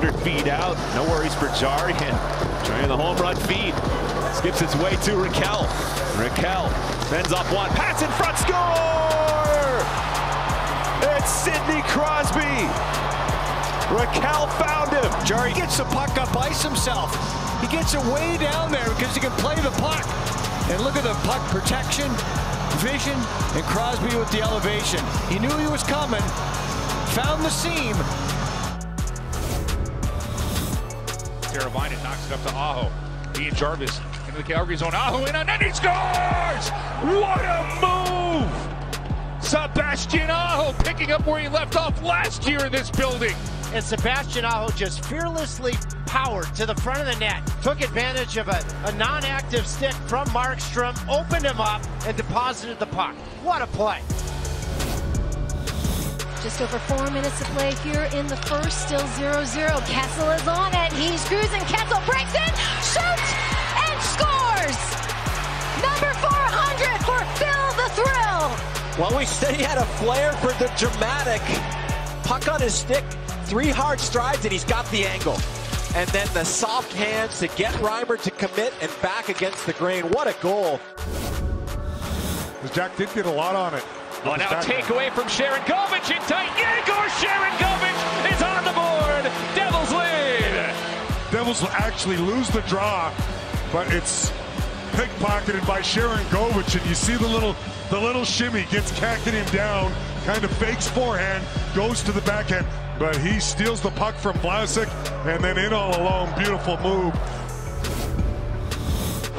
100 feet out. No worries for Jarry. And trying the home run feed. Skips its way to Raquel. Raquel sends up one. Pass in front. Score! It's Sidney Crosby. Raquel found him. Jarry gets the puck up ice himself. He gets it way down there because he can play the puck. And look at the puck protection, vision, and Crosby with the elevation. He knew he was coming, found the seam. Teravainen knocks it up to Aho. Ian Jarvis into the Calgary zone. Aho in on it, and he scores! What a move! Sebastian Aho picking up where he left off last year in this building. And Sebastian Aho just fearlessly powered to the front of the net. Took advantage of a non-active stick from Markstrom, opened him up, and deposited the puck. What a play. Just over 4 minutes to play here in the first, still 0-0. Kessel is on it. He's cruising. Kessel breaks in, shoots, and scores! Number 400 for Phil the Thrill. Well, we said he had a flair for the dramatic. Puck on his stick. Three hard strides, and he's got the angle. And then the soft hands to get Reimer to commit and back against the grain. What a goal. Jack did get a lot on it. Oh, now a takeaway from Sharon Govich in tight. Yegor Sharon Govich is on the board. Devils lead. Devils will actually lose the draw, but it's pickpocketed by Sharon Govich, and you see the little shimmy, gets Kakinen down, kind of fakes forehand, goes to the backhand, but he steals the puck from Vlasic, and then in all alone, beautiful move.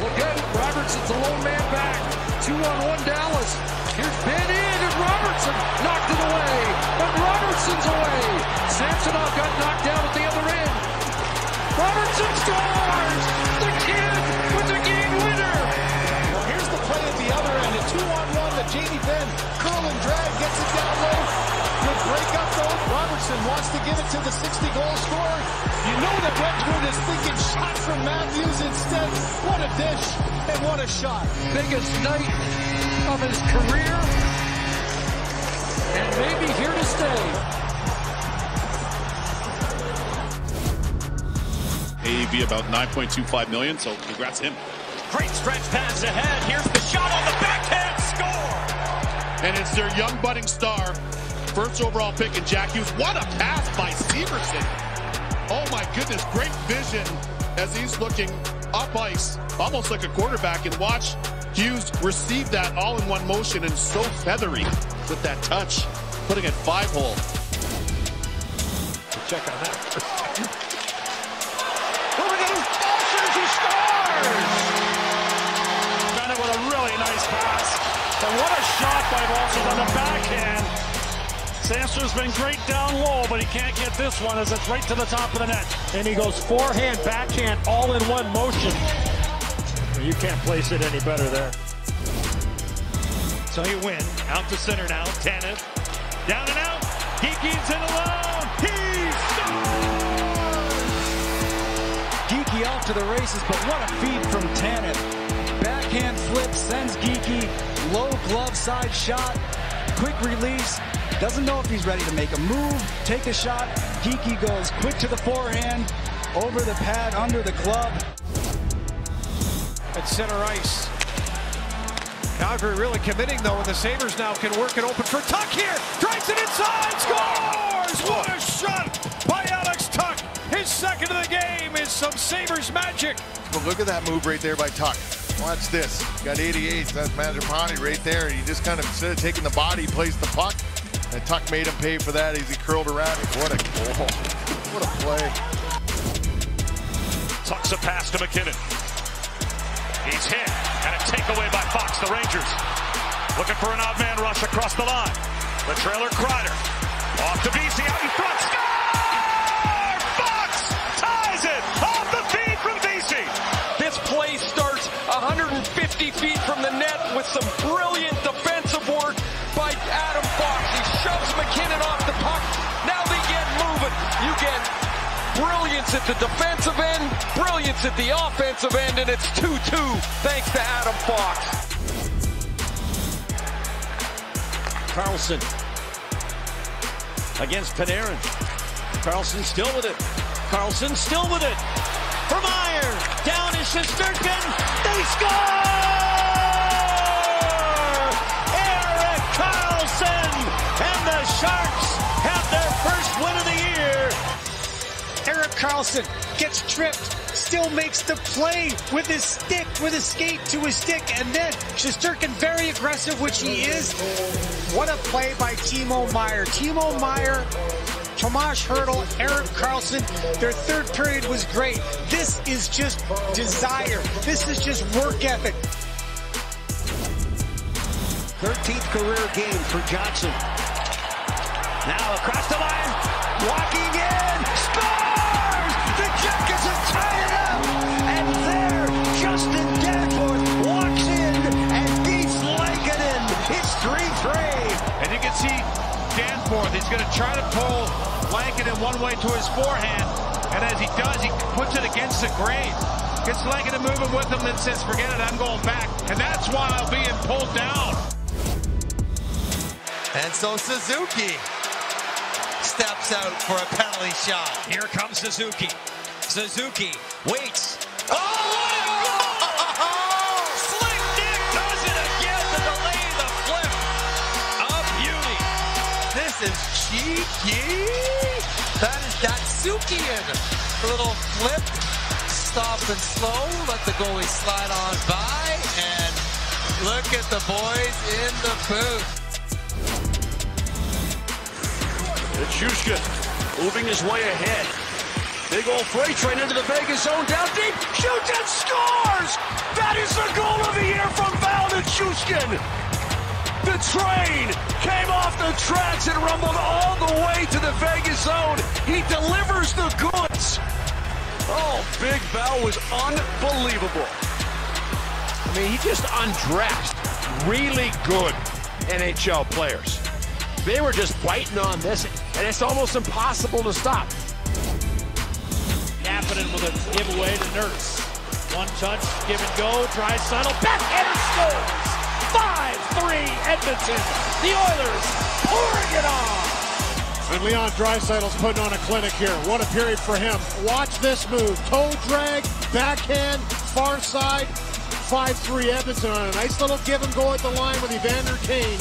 Well, good. Robertson's the lone man back. 2-on-1 Dallas. Here's Benn in, and Robertson knocked it away, but Robertson's away. Samsonov got knocked down at the other end. Robertson scores! The kid with the game winner! Well, here's the play at the other end. A 2-on-1 that Jamie Benn, curl and drag, gets it down low. Good breakup though. Robertson wants to give it to the 60-goal scorer. You know that Redwood is thinking shot from Matthews instead. What a dish and what a shot. Biggest night of his career. And maybe here to stay. AAV about $9.25 million, so congrats to him. Great stretch pass ahead. Here's the shot on the backhand. Score! And it's their young budding star. First overall pick in Jack Hughes. What a pass by Severson. Oh my goodness, great vision as he's looking up ice, almost like a quarterback, and watch Hughes receive that all in one motion, and so feathery with that touch, putting it 5-hole. Check on that. And what a shot by Walsh on the backhand. Samson's been great down low, but he can't get this one as it's right to the top of the net. And he goes forehand, backhand, all in one motion. You can't place it any better there. So you win. Out to center now. Tanev. Down and out. Geekie's in alone. He scores! Geekie off to the races, but what a feed from Tanev. Backhand flip, sends Geekie, low glove side shot, quick release, doesn't know if he's ready to make a move, take a shot, Geekie goes quick to the forehand, over the pad, under the glove. At center ice. Calgary really committing though, and the Sabres now can work it open for Tuch here, drives it inside, scores! What a shot by Alex Tuch! His second of the game is some Sabres magic. But look at that move right there by Tuch. Watch this. Got 88. That's Mangiapane right there. He just kind of, instead of taking the body, plays the puck. And Tuch made him pay for that as he curled around it. What a goal. What a play. Tuch's a pass to MacKinnon. He's hit. And a takeaway by Fox. The Rangers looking for an odd man rush across the line. The trailer Kreider. Off to BC out in front. Score! Fox ties it. Off the feed from BC. This play starts 150 feet from the net with some brilliant defensive work by Adam Fox. He shoves MacKinnon off the puck. Now they get moving. You get brilliance at the defensive end, brilliance at the offensive end, and it's 2-2 thanks to Adam Fox. Karlsson against Panarin. Karlsson still with it. Karlsson still with it. For Meier. Down is Shesterkin. They score! Erik Karlsson! And the Sharks have their first win of the year! Erik Karlsson gets tripped. Still makes the play with his stick, with his skate to his stick, and then Shesterkin very aggressive, which he is. What a play by Timo Meier. Timo Meier, Tomas Hertl, Erik Karlsson, their third period was great. This is just desire. This is just work ethic. 13th career game for Johnson. Now across the line, walking in, scores! The Jackets have tied it up! And there, Justin Danforth walks in and beats Lankinen. It's 3-3. And you can see Danforth, he's going to try to pull Lankinen one way to his forehand. And as he does, he puts it against the grain. Gets Lankinen moving with him and says, forget it, I'm going back. And that's why I'll be pulled down. And so Suzuki steps out for a penalty shot. Here comes Suzuki. Suzuki waits. Oh, what a goal! Oh! Slick Dick does it again to delay the flip. A beauty. This is cheeky. That is Datsukian. A little flip. Stop and slow. Let the goalie slide on by. And look at the boys in the booth. It's Juszczyk moving his way ahead. Big old freight train into the Vegas zone, down deep, shoots and scores! That is the goal of the year from Valden Juszczyk. The train came off the tracks and rumbled all the way to the Vegas zone. He delivers the goods. Oh, Big Val was unbelievable. I mean, he just undressed really good NHL players. They were just biting on this, and it's almost impossible to stop. Kapanen with a giveaway to Nurse. One touch, give and go, Draisaitl, backhander scores! 5-3 Edmonton, the Oilers pouring it on! And Leon Draisaitl's putting on a clinic here. What a period for him. Watch this move, toe drag, backhand, far side, 5-3 Edmonton on a nice little give and go at the line with Evander Kane.